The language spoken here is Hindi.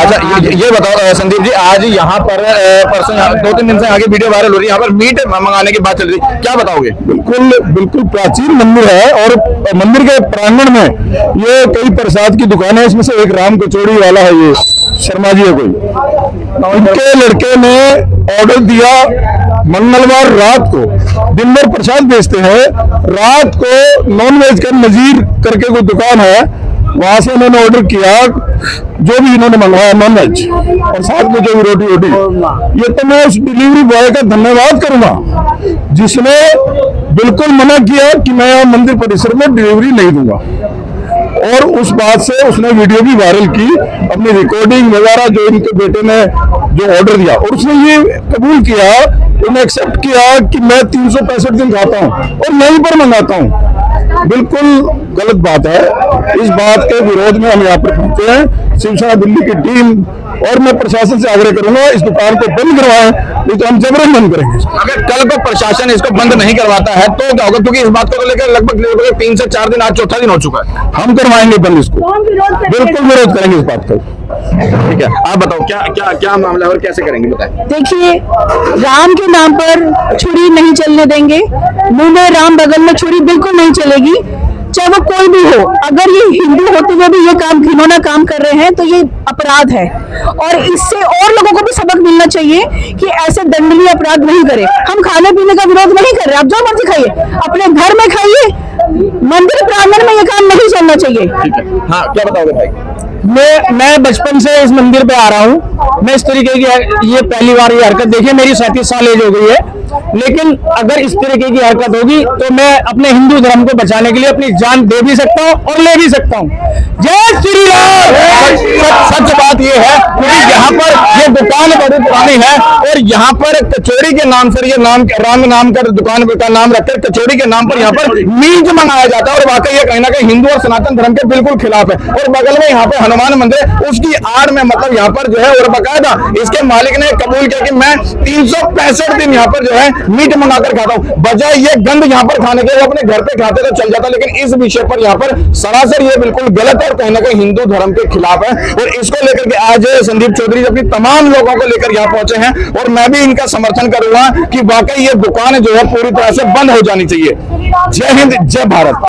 अच्छा ये बताओ संदीप जी, आज यहाँ पर परसों 2-3 दिन से आगे वीडियो वायरल हो रही है, यहाँ पर मीट मंगाने की बात चल रही है, क्या बताओगे? बिल्कुल बिल्कुल प्राचीन मंदिर है और मंदिर के प्रांगण में ये कई प्रसाद की दुकानें हैं, इसमें से एक राम कचौड़ी वाला है, ये शर्मा जी है कोई, उनके लड़के ने ऑर्डर दिया मंगलवार रात को, दिन भर प्रसाद बेचते हैं, रात को नॉनवेज का नजीर करके कोई दुकान है, वहां से इन्होंने ऑर्डर किया जो भी इन्होंने मंगवाया नॉनवेज और साथ में जो भी रोटी वोटी। ये तो मैं उस डिलीवरी बॉय का धन्यवाद करूंगा जिसने बिल्कुल मना किया कि मैं यहाँ मंदिर परिसर में डिलीवरी नहीं दूंगा, और उस बात से उसने वीडियो भी वायरल की, अपनी रिकॉर्डिंग वगैरह जो इनके बेटे ने जो ऑर्डर दिया, और उसने ये कबूल किया, उन्हें एक्सेप्ट किया कि मैं 365 दिन खाता हूँ और यहीं पर मंगाता हूँ। बिल्कुल गलत बात है, इस बात के विरोध में हम यहाँ पर पहुंचे हैं, शिवसेना दिल्ली की टीम, और मैं प्रशासन से आग्रह करूंगा इस दुकान को बंद करवाएं, नहीं तो हम जबरन बंद करेंगे। अगर कल को प्रशासन इसको बंद नहीं करवाता है तो क्या होगा? क्योंकि इस बात को लेकर लगभग 3 से 4 दिन, आज 4था दिन हो चुका है, हम करवाएंगे बंद इसको, बिल्कुल विरोध करेंगे इस बात का। ठीक है, आप बताओ क्या मामला है और कैसे करेंगे, बताएं। देखिए, राम के नाम पर छुरी नहीं चलने देंगे, मुंह में राम बगल में छुरी बिल्कुल नहीं चलेगी, चाहे वो कोई भी हो। अगर ये हिंदू होते हुए भी ये काम, घिनौना काम कर रहे हैं तो ये अपराध है, और इससे और लोगों को भी सबक मिलना चाहिए कि ऐसे दंडनीय अपराध नहीं करें। हम खाने पीने का विरोध नहीं कर रहे, आप जो मर्जी खाइए, अपने घर में खाइए, मंदिर प्रांगण में ये काम नहीं चलना चाहिए। हाँ, क्या बताओगे भाई? मैं बचपन से इस मंदिर पे आ रहा हूँ, मैं इस तरीके की ये पहली बार ये हरकत देखिए, मेरी 37 साल एज हो गई है, लेकिन अगर इस तरीके की हरकत होगी तो मैं अपने हिंदू धर्म को बचाने के लिए अपनी जान दे भी सकता हूं और ले भी सकता हूं। जय श्री राम। सच बात ये है क्योंकि यहाँ पर ये दुकान बड़ी पुरानी है और यहाँ पर कचौड़ी के नाम से, ये नाम राम नाम का दुकान का नाम रखकर कचौड़ी के नाम पर यहाँ पर मीट मंगाया जाता है, और वाकई ये कहीं ना कहीं हिंदू और सनातन धर्म के बिल्कुल खिलाफ है। और बगल में यहाँ पर हनुमान मंदिर है, उसकी आड़ में मतलब यहाँ पर जो है, और बाकायदा इसके मालिक ने कबूल किया कि मैं 365 दिन यहाँ पर जो है मीट मंगाकर खाता हूँ, बजाय ये गंद यहाँ पर खाने के, अपने घर पे खाते तो चल जाता, लेकिन इस विषय पर यहाँ पर सरासर ये बिल्कुल गलत है और कहीं ना कहीं हिंदू धर्म के खिलाफ है। और इसको लेकर के आज संदीप चौधरी अपनी तमाम लोगों को लेकर यहाँ पहुंचे हैं, और मैं भी इनका समर्थन करूंगा कि वाकई ये दुकान जो है पूरी तरह से बंद हो जानी चाहिए। जय हिंद, जय भारत।